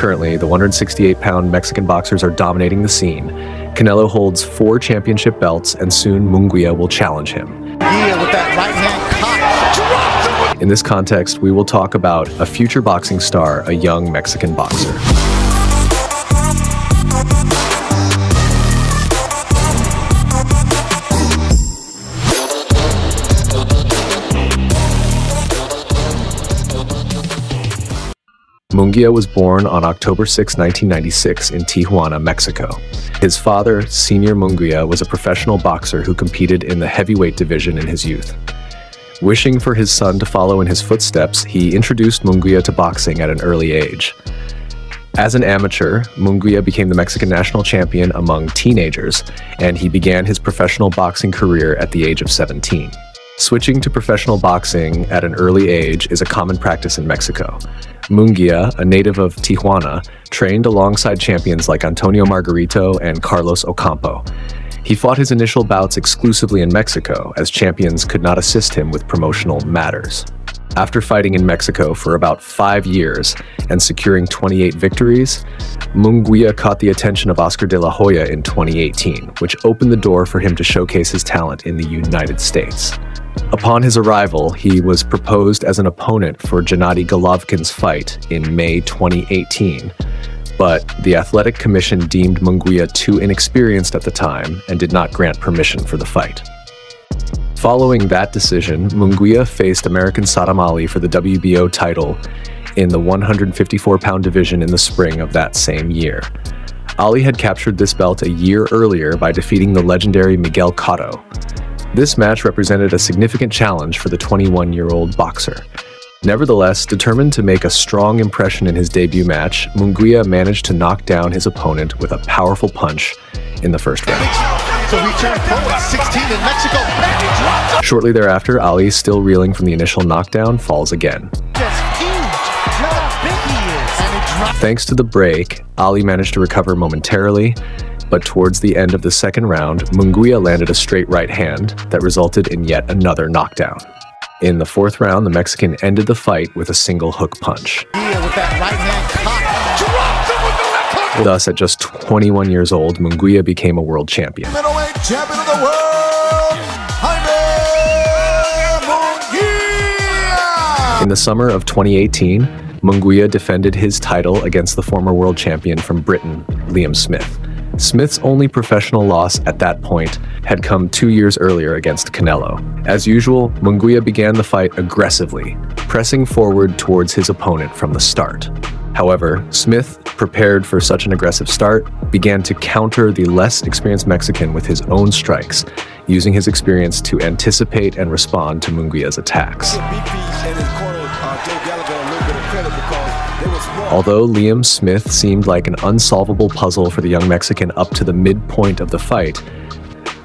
Currently, the 168-pound Mexican boxers are dominating the scene. Canelo holds 4 championship belts, and soon Munguia will challenge him. Yeah, with that right hand caught. In this context, we will talk about a future boxing star, a young Mexican boxer. Munguia was born on October 6, 1996 in Tijuana, Mexico. His father, Senior Munguia, was a professional boxer who competed in the heavyweight division in his youth. Wishing for his son to follow in his footsteps, he introduced Munguia to boxing at an early age. As an amateur, Munguia became the Mexican national champion among teenagers, and he began his professional boxing career at the age of 17. Switching to professional boxing at an early age is a common practice in Mexico. Munguia, a native of Tijuana, trained alongside champions like Antonio Margarito and Carlos Ocampo. He fought his initial bouts exclusively in Mexico, as champions could not assist him with promotional matters. After fighting in Mexico for about 5 years and securing 28 victories, Munguia caught the attention of Oscar de la Hoya in 2018, which opened the door for him to showcase his talent in the United States. Upon his arrival, he was proposed as an opponent for Gennady Golovkin's fight in May 2018, but the Athletic Commission deemed Munguia too inexperienced at the time and did not grant permission for the fight. Following that decision, Munguia faced American Sadam Ali for the WBO title in the 154-pound division in the spring of that same year. Ali had captured this belt a year earlier by defeating the legendary Miguel Cotto. This match represented a significant challenge for the 21-year-old boxer. Nevertheless, determined to make a strong impression in his debut match, Munguia managed to knock down his opponent with a powerful punch in the first round. So he turned pro at 16 in Mexico. Shortly thereafter, Ali, still reeling from the initial knockdown, falls again. Thanks to the break, Ali managed to recover momentarily, but towards the end of the second round, Munguia landed a straight right hand that resulted in yet another knockdown. In the fourth round, the Mexican ended the fight with a single hook punch. Yeah, with that right hand caught. Thus, at just 21 years old, Munguia became a world champion. Middleweight champion of the world, Jaime Munguia! In the summer of 2018, Munguia defended his title against the former world champion from Britain, Liam Smith. Smith's only professional loss at that point had come 2 years earlier against Canelo. As usual, Munguia began the fight aggressively, pressing forward towards his opponent from the start. However, Smith, prepared for such an aggressive start, began to counter the less experienced Mexican with his own strikes, using his experience to anticipate and respond to Munguia's attacks. Although Liam Smith seemed like an unsolvable puzzle for the young Mexican up to the midpoint of the fight,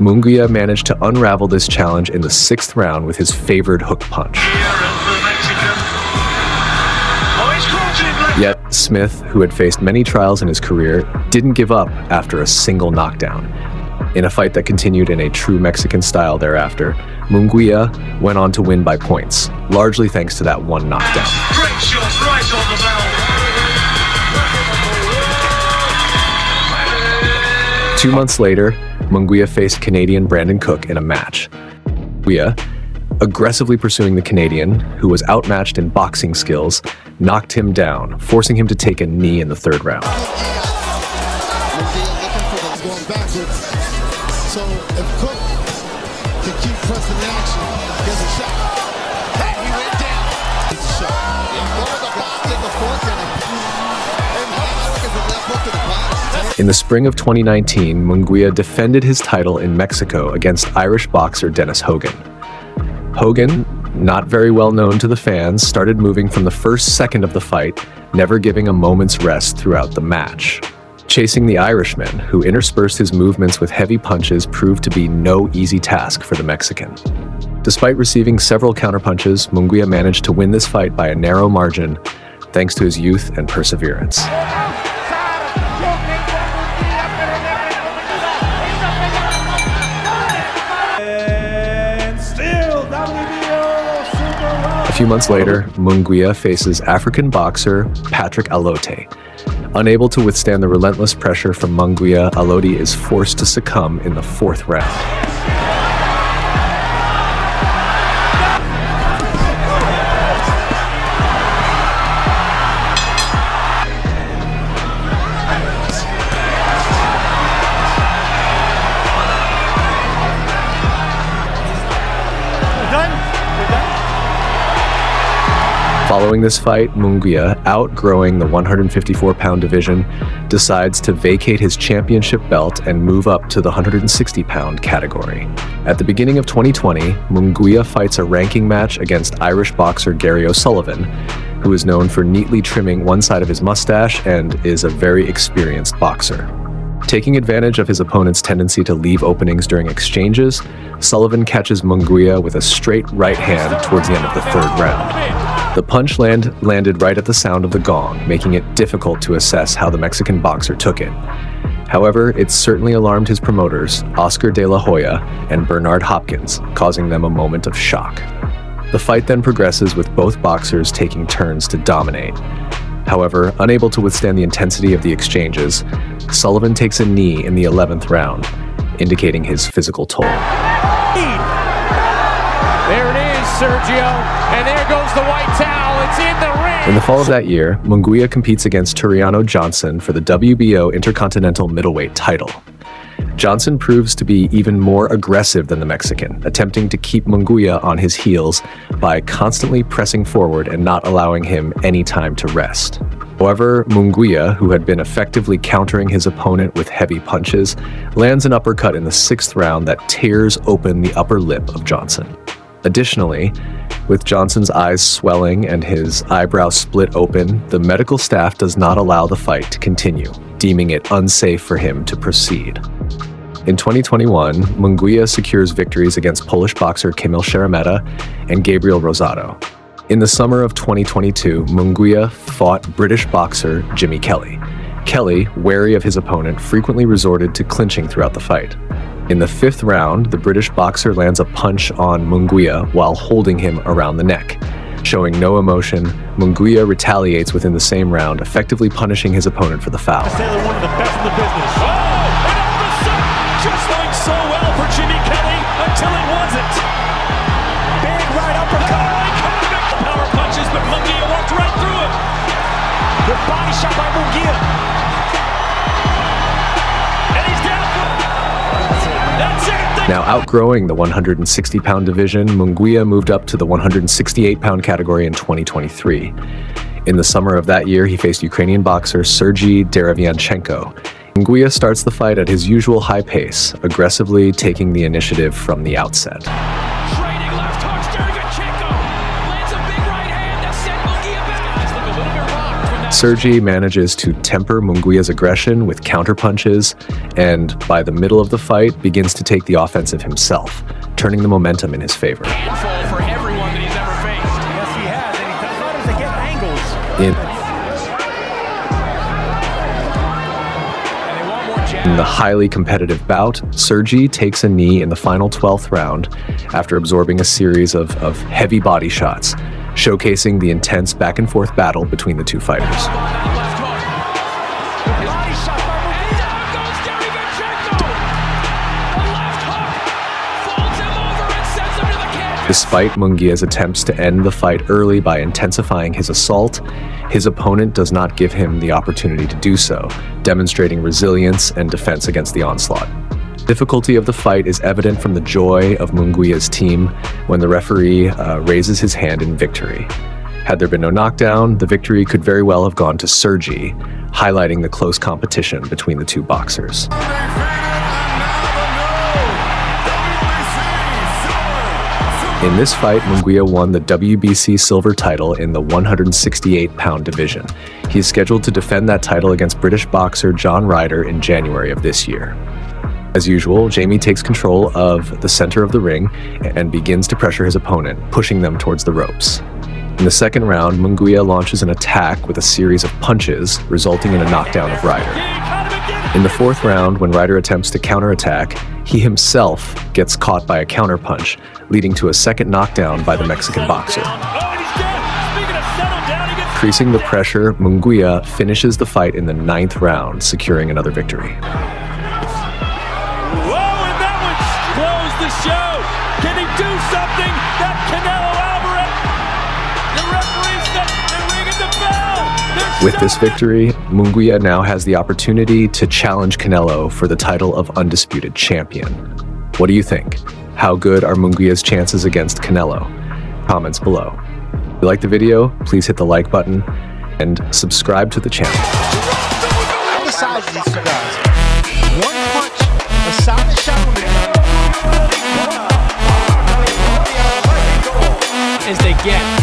Munguia managed to unravel this challenge in the sixth round with his favored hook punch. Yet, Smith, who had faced many trials in his career, didn't give up after a single knockdown. In a fight that continued in a true Mexican style thereafter, Munguia went on to win by points, largely thanks to that one knockdown. Great shots right on the bell. 2 months later, Munguia faced Canadian Brandon Cook in a match. Munguia, aggressively pursuing the Canadian, who was outmatched in boxing skills, knocked him down, forcing him to take a knee in the third round. In the spring of 2019, Munguia defended his title in Mexico against Irish boxer Dennis Hogan. Hogan, not very well known to the fans, started moving from the first second of the fight, never giving a moment's rest throughout the match. Chasing the Irishman, who interspersed his movements with heavy punches, proved to be no easy task for the Mexican. Despite receiving several counterpunches, Munguia managed to win this fight by a narrow margin, thanks to his youth and perseverance. A few months later, Munguia faces African boxer Patrick Alote. Unable to withstand the relentless pressure from Munguia, Alote is forced to succumb in the fourth round. Following this fight, Munguia, outgrowing the 154-pound division, decides to vacate his championship belt and move up to the 160-pound category. At the beginning of 2020, Munguia fights a ranking match against Irish boxer Gary O'Sullivan, who is known for neatly trimming one side of his mustache and is a very experienced boxer. Taking advantage of his opponent's tendency to leave openings during exchanges, Sullivan catches Munguia with a straight right hand towards the end of the third round. The punch landed right at the sound of the gong, making it difficult to assess how the Mexican boxer took it. However, it certainly alarmed his promoters, Oscar de la Hoya and Bernard Hopkins, causing them a moment of shock. The fight then progresses with both boxers taking turns to dominate. However, unable to withstand the intensity of the exchanges, Sullivan takes a knee in the 11th round, indicating his physical toll. There it is, Sergio, and there goes the white towel, it's in the ring! In the fall of that year, Munguia competes against Turiano Johnson for the WBO Intercontinental Middleweight title. Johnson proves to be even more aggressive than the Mexican, attempting to keep Munguia on his heels by constantly pressing forward and not allowing him any time to rest. However, Munguia, who had been effectively countering his opponent with heavy punches, lands an uppercut in the 6th round that tears open the upper lip of Johnson. Additionally, with Johnson's eyes swelling and his eyebrow split open, the medical staff does not allow the fight to continue, deeming it unsafe for him to proceed. In 2021, Munguia secures victories against Polish boxer Kamil Szeremeta and Gabriel Rosado. In the summer of 2022, Munguia fought British boxer Jimmy Kelly. Kelly, wary of his opponent, frequently resorted to clinching throughout the fight. In the 5th round, the British boxer lands a punch on Munguia while holding him around the neck. Showing no emotion, Munguia retaliates within the same round, effectively punishing his opponent for the foul. One of the best in the business. Oh, and all of a sudden, just going so well for Jimmy Kelly until it wasn't. Big right uppercut. Power punches, but Munguia walked right through him. Good body shot by Munguia. And he's down. That's it. Now outgrowing the 160-pound division, Munguia moved up to the 168-pound category in 2023. In the summer of that year, he faced Ukrainian boxer Sergiy Derevianchenko. Munguia starts the fight at his usual high pace, aggressively taking the initiative from the outset. Trading left hooks, Derevianchenko lands a big right hand that sent Munguia back. Sergiy manages to temper Munguia's aggression with counterpunches, and by the middle of the fight, begins to take the offensive himself, turning the momentum in his favor. Handful for everyone that he's ever faced. Yes, he has, and he does to get angles. In the highly competitive bout, Sergiy takes a knee in the final 12th round after absorbing a series of heavy body shots, showcasing the intense back-and-forth battle between the two fighters. Despite Munguia's attempts to end the fight early by intensifying his assault, his opponent does not give him the opportunity to do so, demonstrating resilience and defense against the onslaught. Difficulty of the fight is evident from the joy of Munguia's team when the referee raises his hand in victory. Had there been no knockdown, the victory could very well have gone to Sergiy, highlighting the close competition between the two boxers. In this fight, Munguia won the WBC silver title in the 168-pound division. He is scheduled to defend that title against British boxer John Ryder in January of this year. As usual, Jaime takes control of the center of the ring and begins to pressure his opponent, pushing them towards the ropes. In the 2nd round, Munguia launches an attack with a series of punches, resulting in a knockdown of Ryder. In the 4th round, when Ryder attempts to counterattack, he himself gets caught by a counterpunch, leading to a second knockdown by the Mexican boxer. Increasing the pressure, Munguia finishes the fight in the 9th round, securing another victory. Whoa, and that one closed the show. Can he do something? That Canelo Alvarez. The referee said they're ringing the bell. With this victory, Munguia now has the opportunity to challenge Canelo for the title of undisputed champion. What do you think? How good are Munguia's chances against Canelo? Comments below. If you like the video, please hit the like button and subscribe to the channel. The size of these two guys. One punch, a solid shot from him. As they get.